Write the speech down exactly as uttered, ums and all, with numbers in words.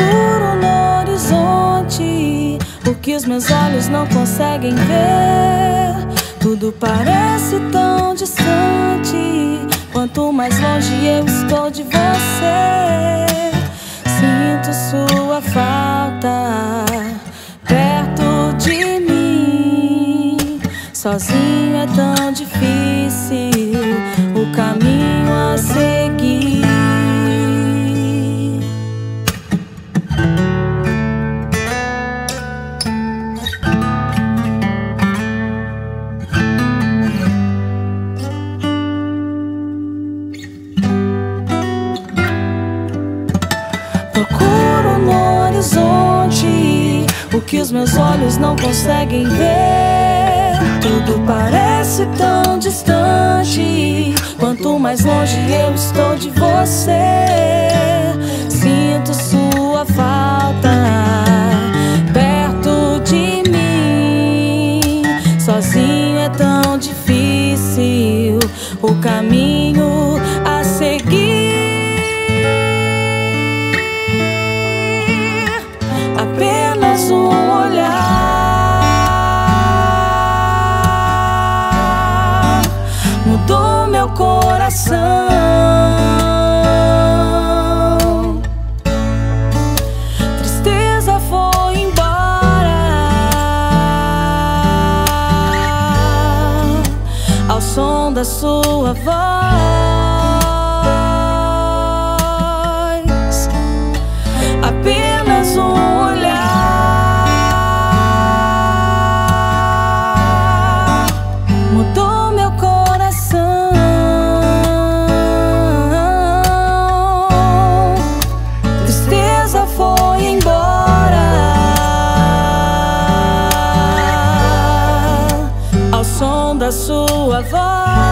escuro no horizonte, o que os meus olhos não conseguem ver. Tudo parece tão distante, quanto mais longe eu estou de você. Sinto sua falta perto de mim. Sozinho é tão difícil o caminho a seguir. Procuro no horizonte o que os meus olhos não conseguem ver. Tudo parece tão distante, quanto mais longe eu estou de você. Sinto sua falta perto de mim. Sozinho é tão difícil o caminho a seguir. Apenas um olhar mudou meu coração. Tristeza foi embora ao som da sua voz. Apenas um sua voz.